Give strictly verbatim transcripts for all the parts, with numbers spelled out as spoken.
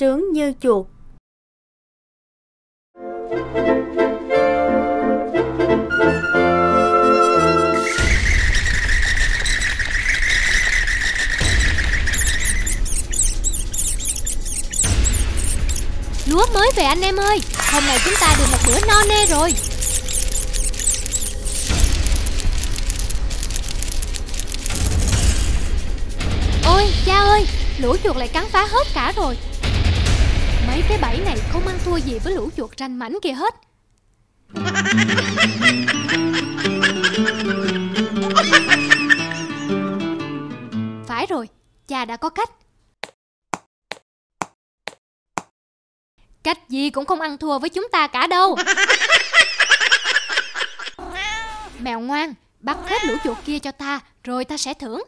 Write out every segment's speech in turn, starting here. sướng như chuột. Lúa mới về anh em ơi, hôm nay chúng ta được một bữa no nê rồi. Ôi cha ơi, lũ chuột lại cắn phá hết cả rồi. Mấy cái bẫy này không ăn thua gì với lũ chuột ranh mảnh kia hết. Phải rồi, cha đã có cách. Cách gì cũng không ăn thua với chúng ta cả đâu. Mèo ngoan, bắt hết lũ chuột kia cho ta, rồi ta sẽ thưởng.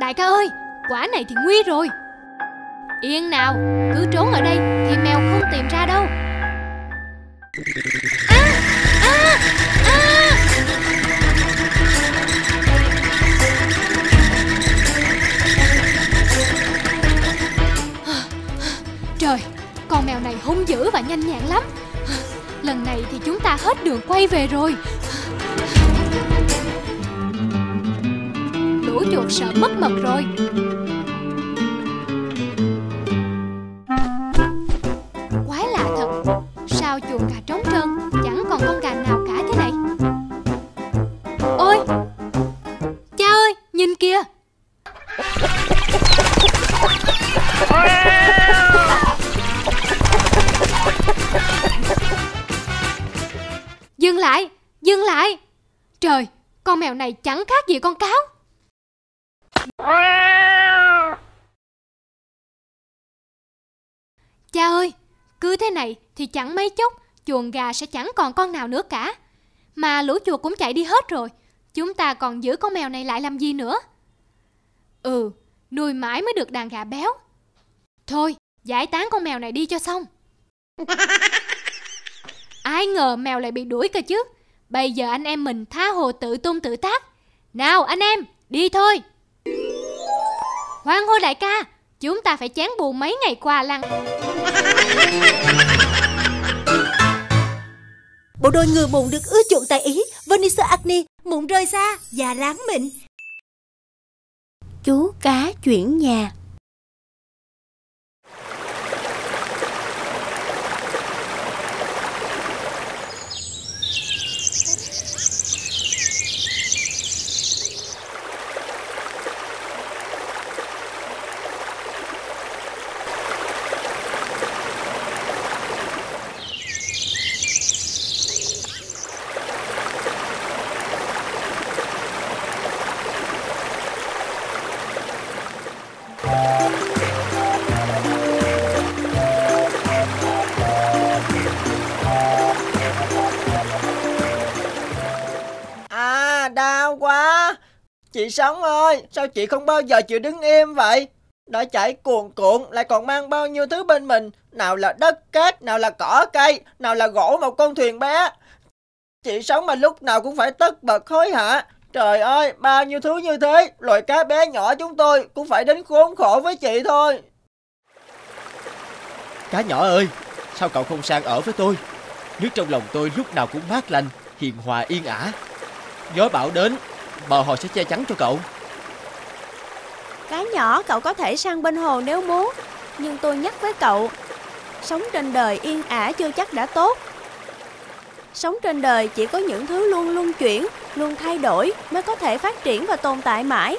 Đại ca ơi, quả này thì nguy rồi. Yên nào, cứ trốn ở đây thì mèo không tìm ra đâu. À, à, à. Trời, con mèo này hung dữ và nhanh nhẹn lắm. Lần này thì chúng ta hết đường quay về rồi. Lũ chuột sợ mất mật rồi. Quái lạ thật, sao chuồng gà trống trơn, chẳng còn con gà nào cả thế này. Ôi, cha ơi, nhìn kìa. Dừng lại, dừng lại. Trời, con mèo này chẳng khác gì con cáo. Cha ơi, cứ thế này thì chẳng mấy chốc chuồng gà sẽ chẳng còn con nào nữa cả. Mà lũ chuột cũng chạy đi hết rồi. Chúng ta còn giữ con mèo này lại làm gì nữa? Ừ, nuôi mãi mới được đàn gà béo. Thôi, giải tán con mèo này đi cho xong. Ai ngờ mèo lại bị đuổi cơ chứ. Bây giờ anh em mình tha hồ tự tung tự tác. Nào anh em, đi thôi. Hoan hô đại ca, chúng ta phải chán bù mấy ngày qua lăng. Bộ đôi người mụn được ưa chuộng tại Ý, Vanessa Acne, mụn rơi xa và láng mịn. Chú cá chuyển nhà. Chị Sống ơi, sao chị không bao giờ chịu đứng im vậy? Đã chảy cuồn cuộn, lại còn mang bao nhiêu thứ bên mình. Nào là đất cát, nào là cỏ cây, nào là gỗ một con thuyền bé. Chị Sống mà lúc nào cũng phải tất bật hối hả. Trời ơi, bao nhiêu thứ như thế, loài cá bé nhỏ chúng tôi cũng phải đến khốn khổ với chị thôi. Cá nhỏ ơi, sao cậu không sang ở với tôi? Nước trong lòng tôi lúc nào cũng mát lành, hiền hòa yên ả. Gió bão đến, bờ hồ sẽ che chắn cho cậu. Cá nhỏ, cậu có thể sang bên hồ nếu muốn. Nhưng tôi nhắc với cậu, sống trên đời yên ả chưa chắc đã tốt. Sống trên đời chỉ có những thứ luôn luôn chuyển, luôn thay đổi mới có thể phát triển và tồn tại mãi.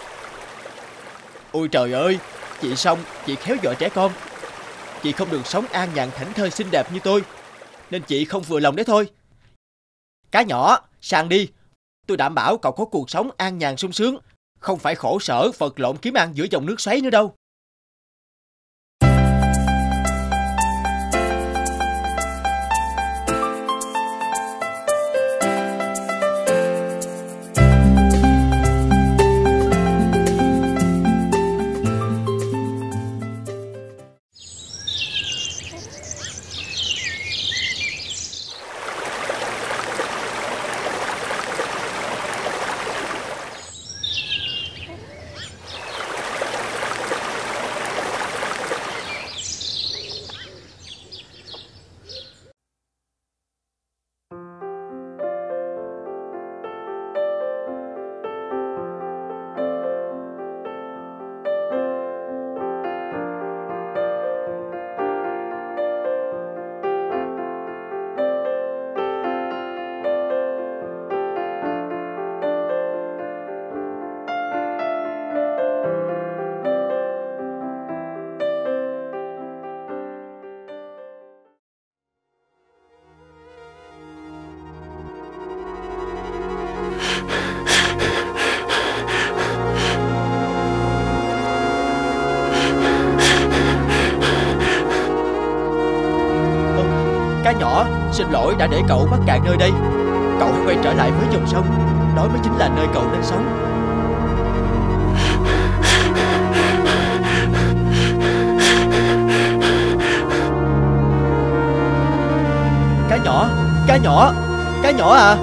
Ôi trời ơi, chị Song, chị khéo dọa trẻ con. Chị không được sống an nhàn thảnh thơi xinh đẹp như tôi, nên chị không vừa lòng đấy thôi. Cá nhỏ, sang đi. Tôi đảm bảo cậu có cuộc sống an nhàn sung sướng, không phải khổ sở vật lộn kiếm ăn giữa dòng nước xoáy nữa đâu. Xin lỗi đã để cậu mắc cạn nơi đây. Cậu hãy quay trở lại với dòng sông. Đó mới chính là nơi cậu nên sống. Cá nhỏ, cá nhỏ, cá nhỏ à.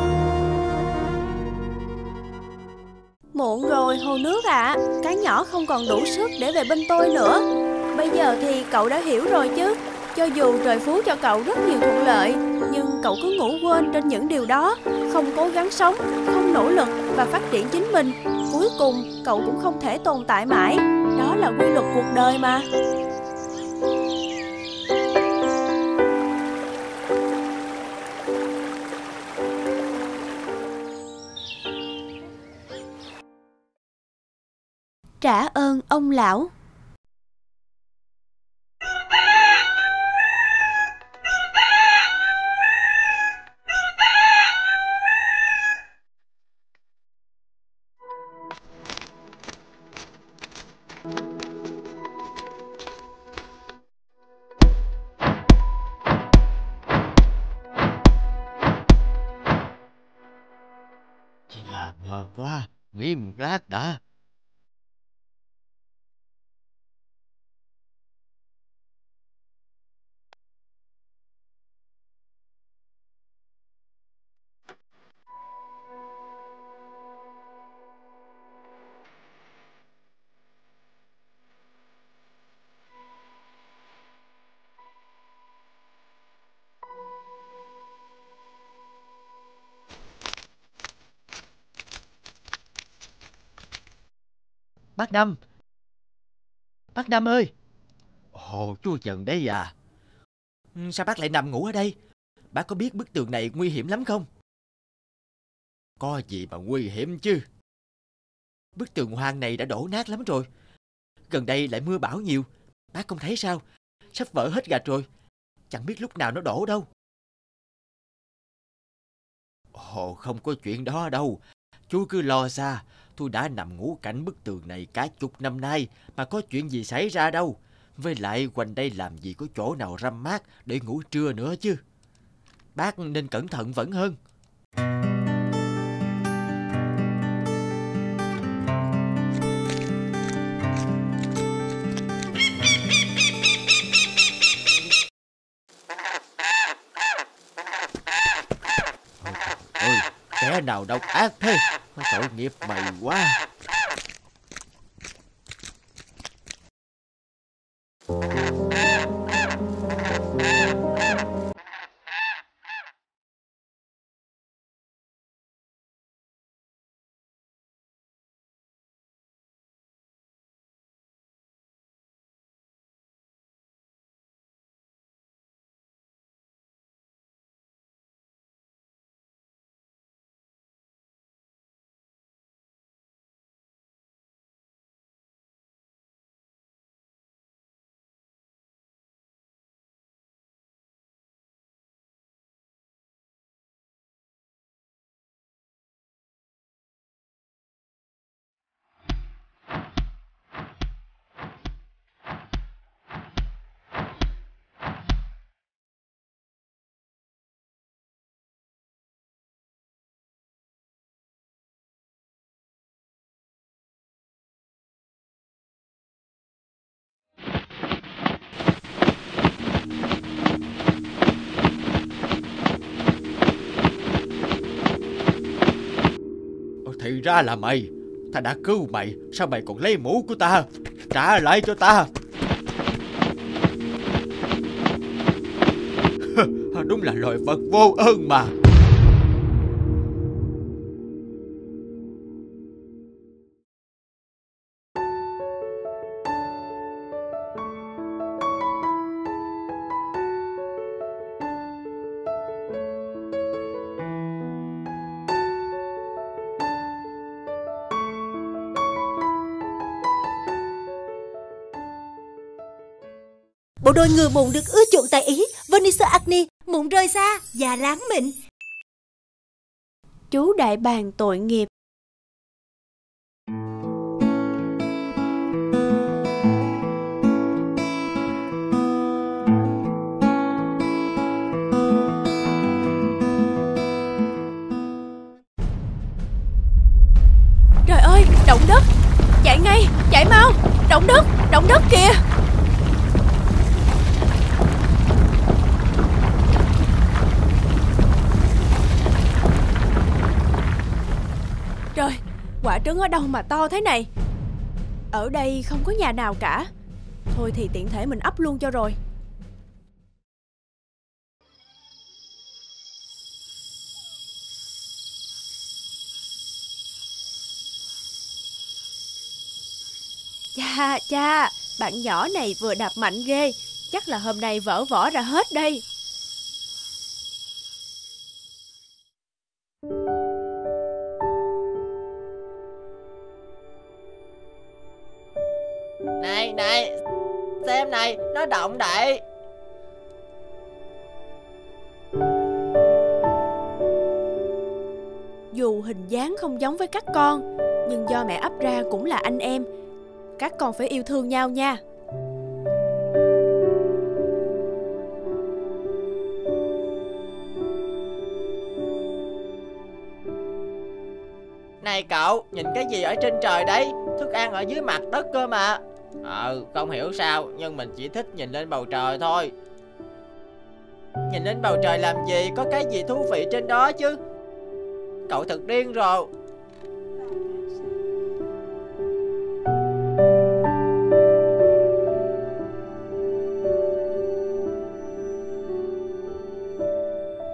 Muộn rồi hồ nước ạ. Cá nhỏ không còn đủ sức để về bên tôi nữa. Bây giờ thì cậu đã hiểu rồi chứ. Cho dù trời phú cho cậu rất nhiều thuận lợi, nhưng cậu cứ ngủ quên trên những điều đó, không cố gắng sống, không nỗ lực và phát triển chính mình. Cuối cùng cậu cũng không thể tồn tại mãi. Đó là quy luật cuộc đời mà. Trả ơn ông lão. Chị là mờ quá, nghỉ một lát đã. Bác Năm, bác Năm ơi. Ồ, chú Trần đấy à. Sao bác lại nằm ngủ ở đây? Bác có biết bức tường này nguy hiểm lắm không? Có gì mà nguy hiểm chứ. Bức tường hoang này đã đổ nát lắm rồi. Gần đây lại mưa bão nhiều. Bác không thấy sao? Sắp vỡ hết gạch rồi. Chẳng biết lúc nào nó đổ đâu. Ồ, không có chuyện đó đâu. Chú cứ lo xa. Tôi đã nằm ngủ cạnh bức tường này cả chục năm nay mà có chuyện gì xảy ra đâu. Với lại quanh đây làm gì có chỗ nào râm mát để ngủ trưa nữa chứ. Bác nên cẩn thận vẫn hơn. Ôi, kẻ nào độc ác thế. Tội nghiệp mày quá. Thì ra là mày. Ta đã cứu mày, sao mày còn lấy mũ của ta? Trả lại cho ta. Đúng là loài vật vô ơn mà. Bộ đôi người mụn được ưa chuộng tại Ý, Vanessa Acne, mụn rơi xa, già láng mịn. Chú đại bàng tội nghiệp. Chạy mau, động đất, động đất kìa. Trời, quả trứng ở đâu mà to thế này. Ở đây không có nhà nào cả. Thôi thì tiện thể mình ấp luôn cho rồi. Cha, cha, bạn nhỏ này vừa đạp mạnh ghê. Chắc là hôm nay vỡ vỏ ra hết đây. Này, này, xem này, nó động đậy. Dù hình dáng không giống với các con, nhưng do mẹ ấp ra cũng là anh em. Các con phải yêu thương nhau nha. Này cậu, nhìn cái gì ở trên trời đấy? Thức ăn ở dưới mặt đất cơ mà. Ờ, không hiểu sao, nhưng mình chỉ thích nhìn lên bầu trời thôi. Nhìn lên bầu trời làm gì? Có cái gì thú vị trên đó chứ? Cậu thật điên rồi.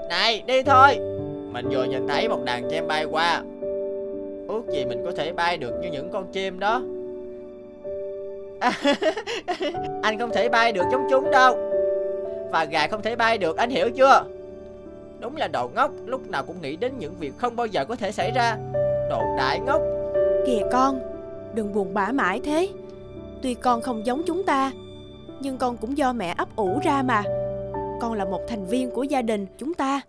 Này, đi thôi. Mình vừa nhìn thấy một đàn chim bay qua. Ước gì mình có thể bay được như những con chim đó. À, anh không thể bay được giống chúng đâu. Và gà không thể bay được, anh hiểu chưa? Đúng là đồ ngốc, lúc nào cũng nghĩ đến những việc không bao giờ có thể xảy ra. Đồ đại ngốc. Kìa con, đừng buồn bã mãi thế. Tuy con không giống chúng ta, nhưng con cũng do mẹ ấp ủ ra mà. Con là một thành viên của gia đình chúng ta.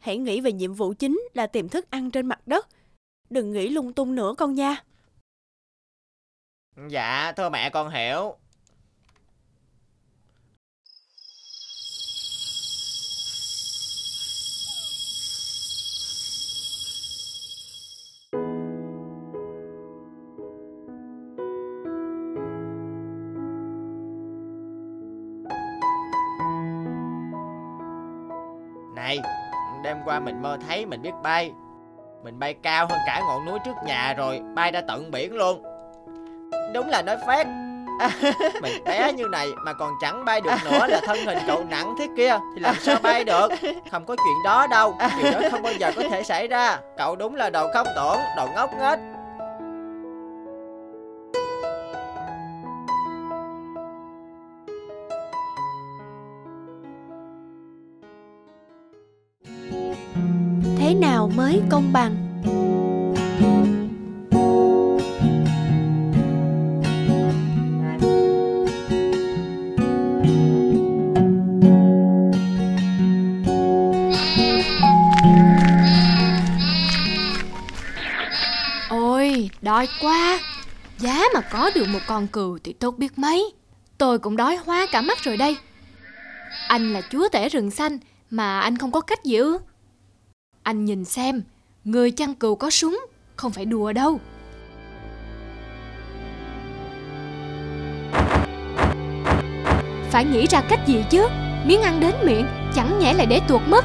Hãy nghĩ về nhiệm vụ chính là tìm thức ăn trên mặt đất. Đừng nghĩ lung tung nữa con nha. Dạ, thưa mẹ con hiểu. Này, đêm qua mình mơ thấy mình biết bay. Mình bay cao hơn cả ngọn núi trước nhà rồi, bay ra tận biển luôn. Đúng là nói phét. Mình té như này mà còn chẳng bay được nữa là thân hình cậu nặng thế kia thì làm sao bay được. Không có chuyện đó đâu, chuyện đó không bao giờ có thể xảy ra. Cậu đúng là đồ không tưởng, đồ ngốc nghếch. Thế nào mới công bằng? Đói quá. Giá mà có được một con cừu thì tốt biết mấy. Tôi cũng đói hoa cả mắt rồi đây. Anh là chúa tể rừng xanh mà anh không có cách gì ư? Anh nhìn xem, người chăn cừu có súng, không phải đùa đâu. Phải nghĩ ra cách gì chứ. Miếng ăn đến miệng, chẳng nhẽ lại để tuột mất.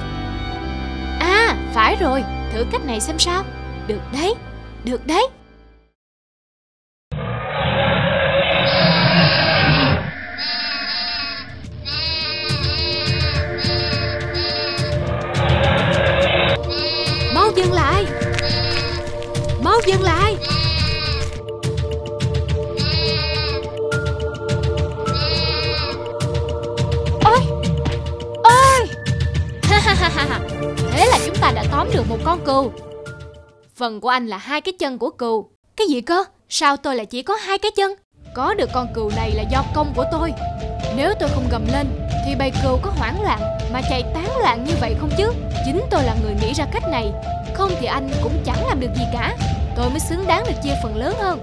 À, phải rồi, thử cách này xem sao. Được đấy, được đấy. Dừng lại. Ôi, ôi. Thế là chúng ta đã tóm được một con cừu. Phần của anh là hai cái chân của cừu. Cái gì cơ? Sao tôi lại chỉ có hai cái chân? Có được con cừu này là do công của tôi. Nếu tôi không gầm lên thì bầy cừu có hoảng loạn mà chạy tán loạn như vậy không chứ. Chính tôi là người nghĩ ra cách này. Không thì anh cũng chẳng làm được gì cả. Tôi mới xứng đáng được chia phần lớn hơn.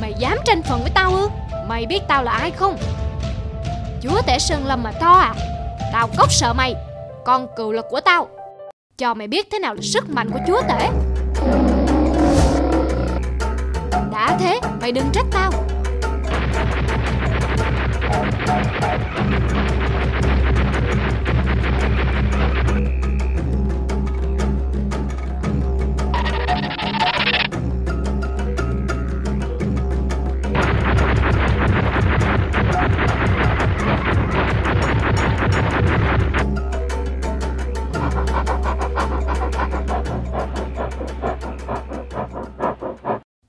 Mày dám tranh phần với tao ư? Mày biết tao là ai không? Chúa tể sơn lâm mà to à? Tao cốc sợ mày. Con cừu là của tao. Cho mày biết thế nào là sức mạnh của chúa tể. Đã thế, mày đừng trách tao.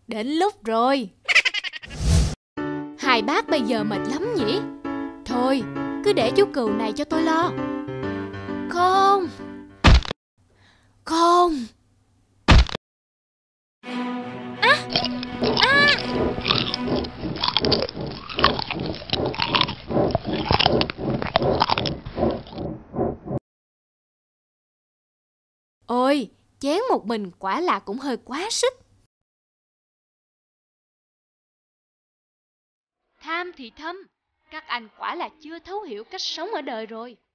Đến lúc rồi. Hai bác bây giờ mệt lắm nhỉ? Thôi, cứ để chú cừu này cho tôi lo. Không. Không. À. À. Ôi, chén một mình quả là cũng hơi quá sức. Tham thì thâm, các anh quả là chưa thấu hiểu cách sống ở đời rồi.